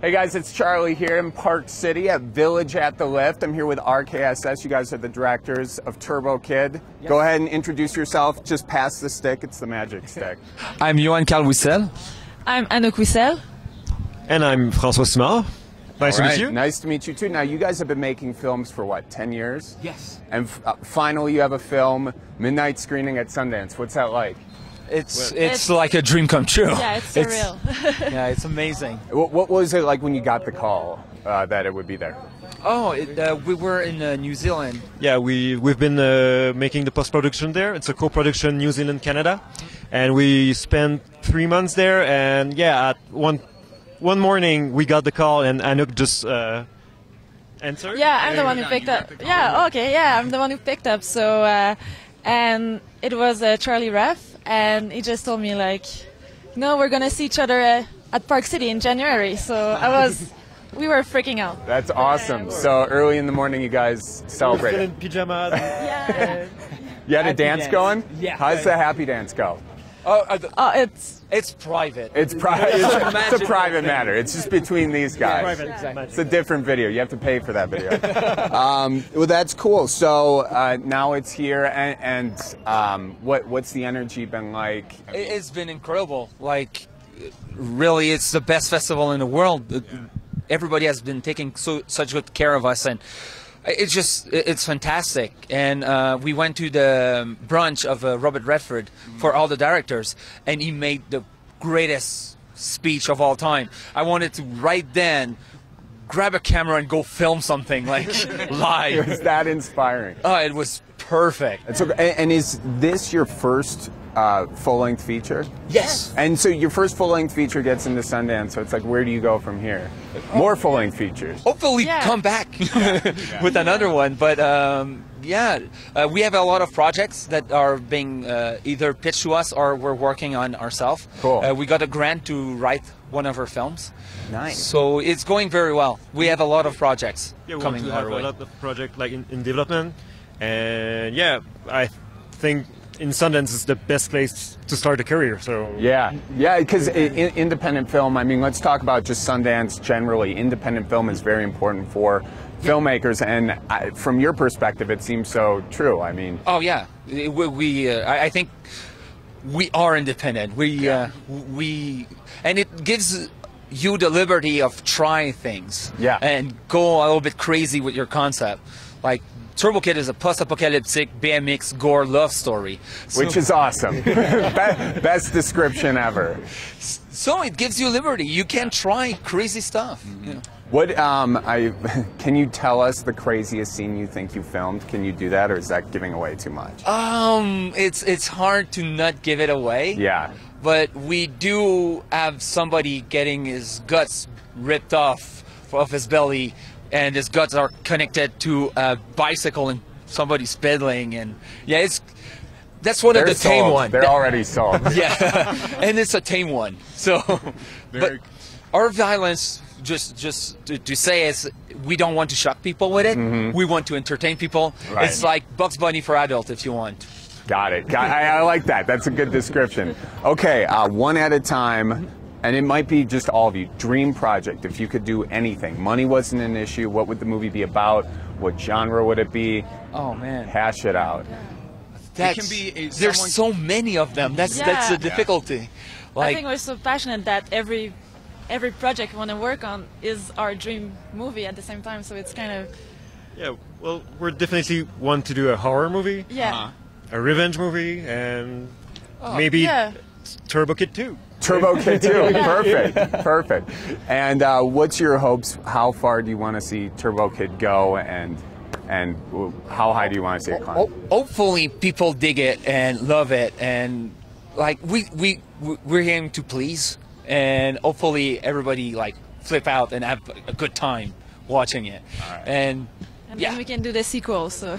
Hey guys, it's Charlie here in Park City at Village at the Lift. I'm here with RKSS. You guys are the directors of Turbo Kid. Yes. Go ahead and introduce yourself. Just pass the stick. It's the magic stick. I'm Johan Carl Wissel. I'm Anouk Wissel. And I'm Francois Smart. Nice to meet you. Nice to meet you too. Now, you guys have been making films for what, 10 years? Yes. And finally you have a film, Midnight Screening at Sundance. What's that like? It's like a dream come true. Yeah, it's surreal. Yeah, it's amazing. What was it like when you got the call that it would be there? Oh, we were in New Zealand. Yeah, we've been making the post-production there. It's a co-production New Zealand, Canada. And we spent 3 months there. And yeah, at one morning we got the call and Anouk just answered. Yeah, I'm the one who picked up. Yeah, okay, yeah, I'm the one who picked up. So, and it was Charlie Raff. And he just told me, like, no, we're going to see each other at Park City in January. So we were freaking out. That's awesome. Yeah. So early in the morning, you guys celebrated. We were still in pajamas. Yeah. You had a dance going? Yeah. How's the happy dance go? Oh, it's private. It's a private matter. It's just between these guys. Yeah, private, exactly. It's a different video. You have to pay for that video. Well, that's cool. So now it's here, and what's the energy been like? It's been incredible. Like, really, it's the best festival in the world. Yeah. Everybody has been taking such good care of us, and it's just, it's fantastic. And we went to the brunch of Robert Redford for all the directors, and he made the greatest speech of all time. I wanted to right then grab a camera and go film something, like, live. It was that inspiring. Oh, it was perfect. It's okay. And is this your first full-length feature? Yes. And so your first full-length feature gets into Sundance, so it's like, where do you go from here? More full-length features. Hopefully come back with another one, but we have a lot of projects that are being either pitched to us or we're working on ourselves. Cool. We got a grant to write one of our films. Nice. So it's going very well. We have a lot of projects coming our way. We have a lot of projects like in development, and yeah, I think in Sundance is the best place to start a career. So yeah, because independent film, I mean, let's talk about just Sundance generally. Independent film is very important for filmmakers, and from your perspective, it seems so true. I mean, oh yeah, I think we are independent. And it gives you the liberty of trying things. Yeah, and go a little bit crazy with your concept, like. Turbo Kid is a post-apocalyptic BMX gore love story. So, which is awesome. Best description ever. So it gives you liberty. You can try crazy stuff. You know. Can you tell us the craziest scene you think you filmed? Can you do that, or is that giving away too much? It's hard to not give it away. Yeah. But we do have somebody getting his guts ripped off of his belly, and his guts are connected to a bicycle and somebody's pedaling, and yeah, that's one of the tame ones. They're already solved. Yeah, and it's a tame one. So, but our violence, just to say, is we don't want to shock people with it. We want to entertain people. Right. It's like Bugs Bunny for adults, if you want. Got it. I like that. That's a good description. Okay, one at a time. And it might be just all of you. Dream project, if you could do anything. Money wasn't an issue. What would the movie be about? What genre would it be? Oh, man. Hash it out. There's so many of them. That's the difficulty. Yeah. Like, I think we're so passionate that every project we want to work on is our dream movie at the same time. So it's kind of... Yeah, well, we definitely want to do a horror movie. Yeah. A revenge movie. And maybe Turbo Kid 2. Turbo Kid 2, perfect. And what's your hopes? How far do you want to see Turbo Kid go, and how high do you want to see it climb? Hopefully, people dig it and love it, and like we're aiming to please, and hopefully everybody like flip out and have a good time watching it, and then we can do the sequel. So.